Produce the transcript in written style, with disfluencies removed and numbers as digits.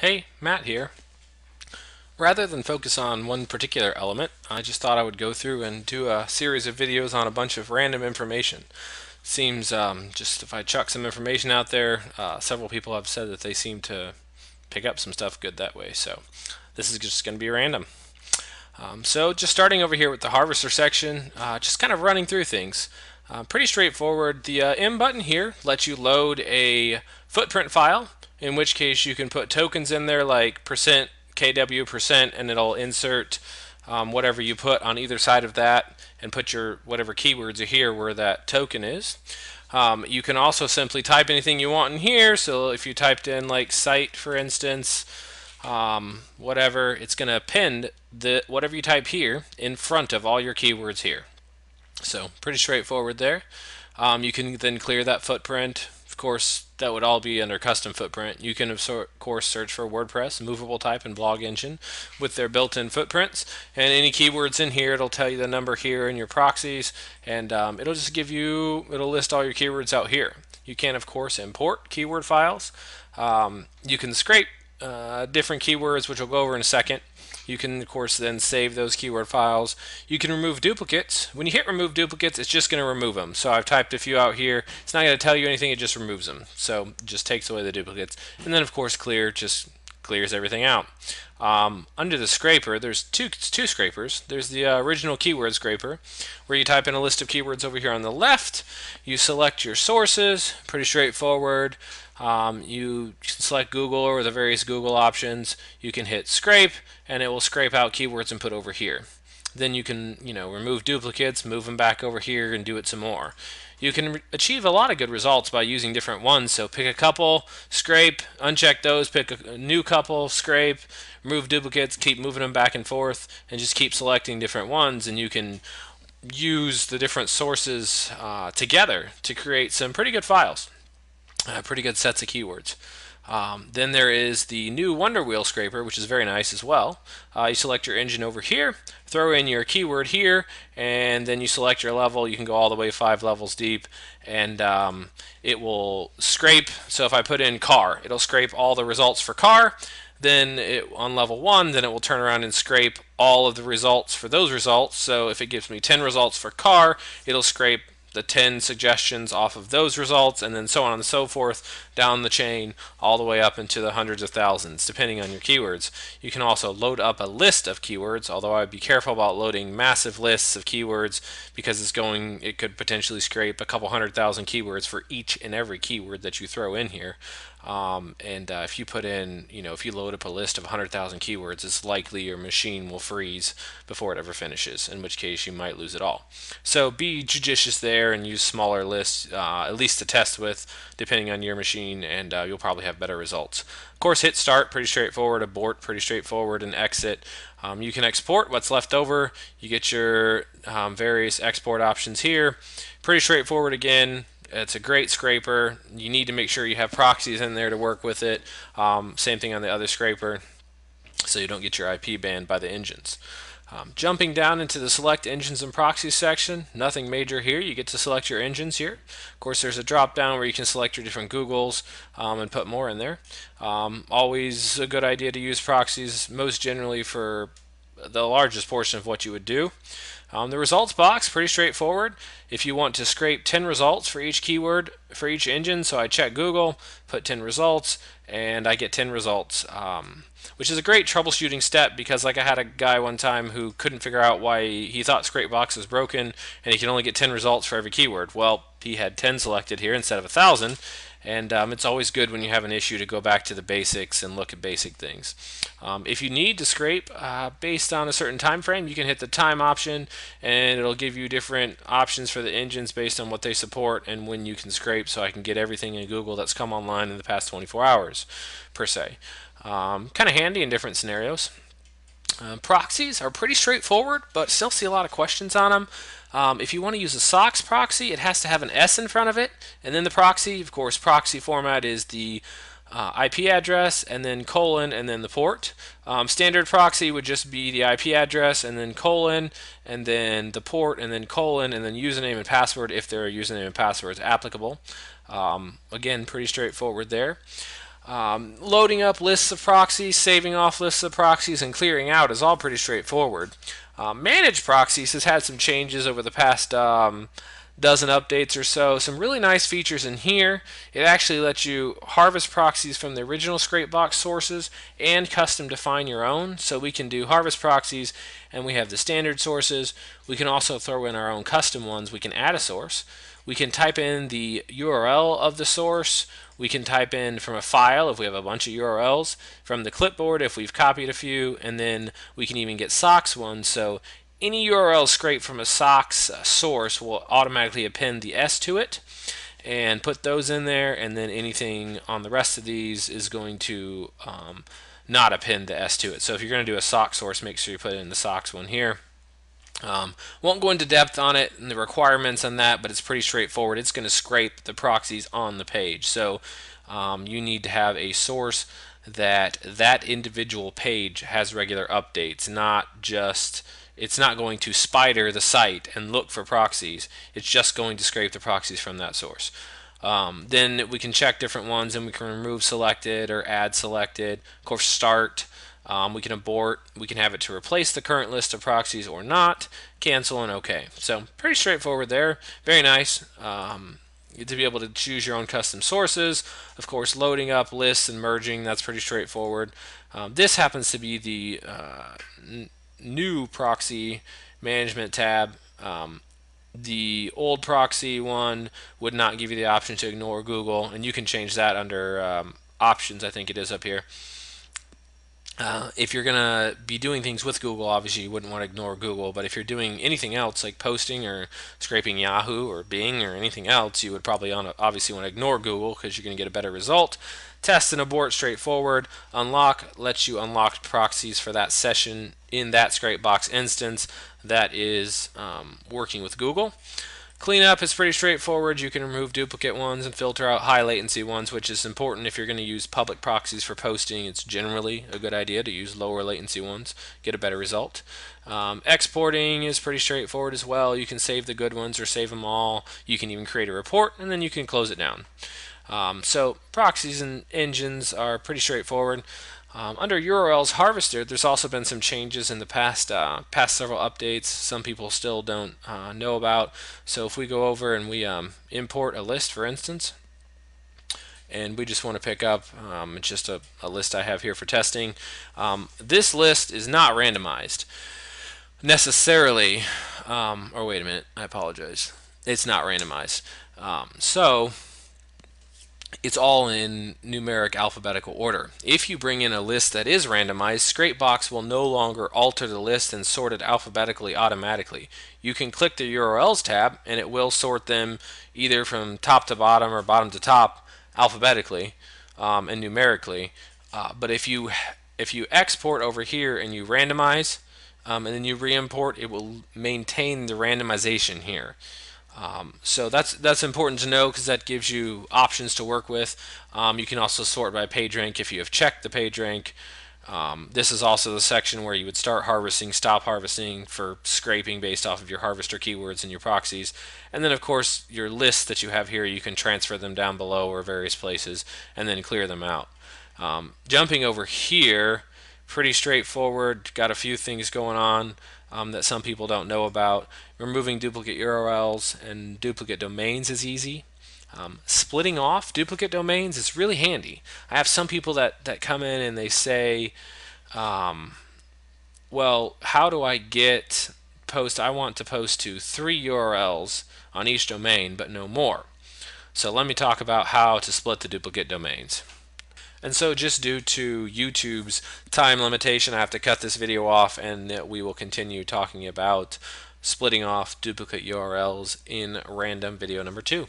Hey, Matt here. Rather than focus on one particular element, I just thought I would go through and do a series of videos on a bunch of random information. Seems just if I chuck some information out there, several people have said that they seem to pick up some stuff good that way, so this is just going to be random. So just starting over here with the harvester section, just kind of running through things. Pretty straightforward. The M button here lets you load a footprint file, in which case you can put tokens in there like %KW%, and it'll insert whatever you put on either side of that and put your whatever keywords are here where that token is. You can also simply type anything you want in here, so if you typed in like site, for instance, whatever, it's going to append whatever you type here in front of all your keywords here. So pretty straightforward there. You can then clear that footprint. Of course, that would all be under custom footprint. You can, of course, search for WordPress, Movable Type, and Blog Engine with their built-in footprints. And any keywords in here, it'll tell you the number here and your proxies, and it'll just give you, it'll list all your keywords out here. You can, of course, import keyword files. You can scrape different keywords, which we'll go over in a second. You can, of course, then save those keyword files. You can remove duplicates. When you hit remove duplicates, it's just going to remove them. So I've typed a few out here. It's not going to tell you anything. It just removes them. So it just takes away the duplicates. And then, of course, clear just clears everything out. Under the scraper, there's two scrapers. There's the original keyword scraper, where you type in a list of keywords over here on the left. You select your sources. Pretty straightforward. You select Google or the various Google options. You can hit scrape, and it will scrape out keywords and put over here. Then you can, you know, remove duplicates, move them back over here, and do it some more. You can achieve a lot of good results by using different ones. So pick a couple, scrape, uncheck those, pick a new couple, scrape, remove duplicates, keep moving them back and forth, and just keep selecting different ones, and you can use the different sources together to create some pretty good files. Pretty good sets of keywords. Then there is the new Wonder Wheel scraper, which is very nice as well. You select your engine over here, throw in your keyword here, and then you select your level. You can go all the way 5 levels deep, and it will scrape. So if I put in car, it'll scrape all the results for car. Then on level 1, then it will turn around and scrape all of the results for those results. So if it gives me 10 results for car, it'll scrape the 10 suggestions off of those results, and then so on and so forth down the chain, all the way up into the hundreds of thousands, depending on your keywords. You can also load up a list of keywords, although I'd be careful about loading massive lists of keywords, because it could potentially scrape a couple 100,000 keywords for each and every keyword that you throw in here. If you put in, you know, if you load up a list of 100,000 keywords, it's likely your machine will freeze before it ever finishes, in which case you might lose it all. So be judicious there and use smaller lists, at least to test with, depending on your machine, and you'll probably have better results. Of course, hit start, pretty straightforward, abort, pretty straightforward, and exit. You can export what's left over. You get your various export options here. Pretty straightforward again. It's a great scraper. You need to make sure you have proxies in there to work with it. Same thing on the other scraper, so you don't get your IP banned by the engines. Jumping down into the select engines and proxies section, nothing major here. You get to select your engines here. Of course, there's a drop down where you can select your different Googles and put more in there. Always a good idea to use proxies, most generally for the largest portion of what you would do. The results box, pretty straightforward. If you want to scrape 10 results for each keyword, for each engine, so I check Google, put 10 results, and I get 10 results, which is a great troubleshooting step, because like I had a guy one time who couldn't figure out why he thought ScrapeBox was broken, and he could only get 10 results for every keyword. Well, he had 10 selected here instead of 1,000, and it's always good when you have an issue to go back to the basics and look at basic things. If you need to scrape based on a certain time frame, you can hit the time option, and it'll give you different options for the engines based on what they support and when you can scrape, so I can get everything in Google that's come online in the past 24 hours per se. Kind of handy in different scenarios. Proxies are pretty straightforward, but still see a lot of questions on them. If you want to use a SOX proxy, it has to have an S in front of it, and then the proxy. Of course, proxy format is the IP address, and then colon, and then the port. Standard proxy would just be the IP address, and then colon, and then the port, and then colon, and then username and password, if there are username and passwords applicable. Again, pretty straightforward there. Loading up lists of proxies, saving off lists of proxies, and clearing out is all pretty straightforward. Manage proxies has had some changes over the past dozen updates or so. Some really nice features in here. It actually lets you harvest proxies from the original ScrapeBox sources and custom define your own. So we can do harvest proxies, and we have the standard sources. We can also throw in our own custom ones. We can add a source. We can type in the URL of the source. We can type in from a file if we have a bunch of URLs, from the clipboard if we've copied a few, and then we can even get SOX ones. So any URL scraped from a SOX source will automatically append the S to it and put those in there, and then anything on the rest of these is going to not append the S to it. So if you're going to do a SOX source, make sure you put in the SOX one here. Won't go into depth on it and the requirements on that, but it's pretty straightforward. It's going to scrape the proxies on the page. So you need to have a source that individual page has regular updates, not just, it's not going to spider the site and look for proxies. It's just going to scrape the proxies from that source. Then we can check different ones, and we can remove selected or add selected. Of course, start. We can abort, we can have it to replace the current list of proxies or not, cancel, and OK. So pretty straightforward there. Very nice to be able to choose your own custom sources. Of course, loading up lists and merging, that's pretty straightforward. This happens to be the new proxy management tab. The old proxy one would not give you the option to ignore Google, and you can change that under options, I think it is up here. If you're going to be doing things with Google, obviously you wouldn't want to ignore Google, but if you're doing anything else like posting or scraping Yahoo or Bing or anything else, you would probably obviously want to ignore Google because you're going to get a better result. Test and abort, straightforward. Unlock lets you unlock proxies for that session in that ScrapeBox instance that is working with Google. Cleanup is pretty straightforward. You can remove duplicate ones and filter out high latency ones, which is important if you're going to use public proxies for posting. It's generally a good idea to use lower latency ones, get a better result. Exporting is pretty straightforward as well. You can save the good ones or save them all. You can even create a report, and then you can close it down. So proxies and engines are pretty straightforward. Under URLs harvested, there's also been some changes in the past several updates some people still don't know about. So if we go over and we import a list, for instance, and we just want to pick up, it's just a list I have here for testing. This list is not randomized necessarily, or wait a minute, I apologize. It's not randomized. So it's all in numeric alphabetical order. If you bring in a list that is randomized, ScrapeBox will no longer alter the list and sort it alphabetically automatically. You can click the URLs tab, and it will sort them either from top to bottom or bottom to top alphabetically and numerically. But if you export over here and you randomize and then you re-import, it will maintain the randomization here. So that's important to know because that gives you options to work with. You can also sort by PageRank if you have checked the PageRank. This is also the section where you would start harvesting, stop harvesting for scraping based off of your harvester keywords and your proxies. And then, of course, your lists that you have here, you can transfer them down below or various places and then clear them out. Jumping over here, pretty straightforward. Got a few things going on that some people don't know about. Removing duplicate URLs and duplicate domains is easy. Splitting off duplicate domains is really handy. I have some people that come in and they say, well, how do I get post? I want to post to 3 URLs on each domain, but no more. So let me talk about how to split the duplicate domains. And so just due to YouTube's time limitation, I have to cut this video off, and we will continue talking about splitting off duplicate URLs in random video number 2.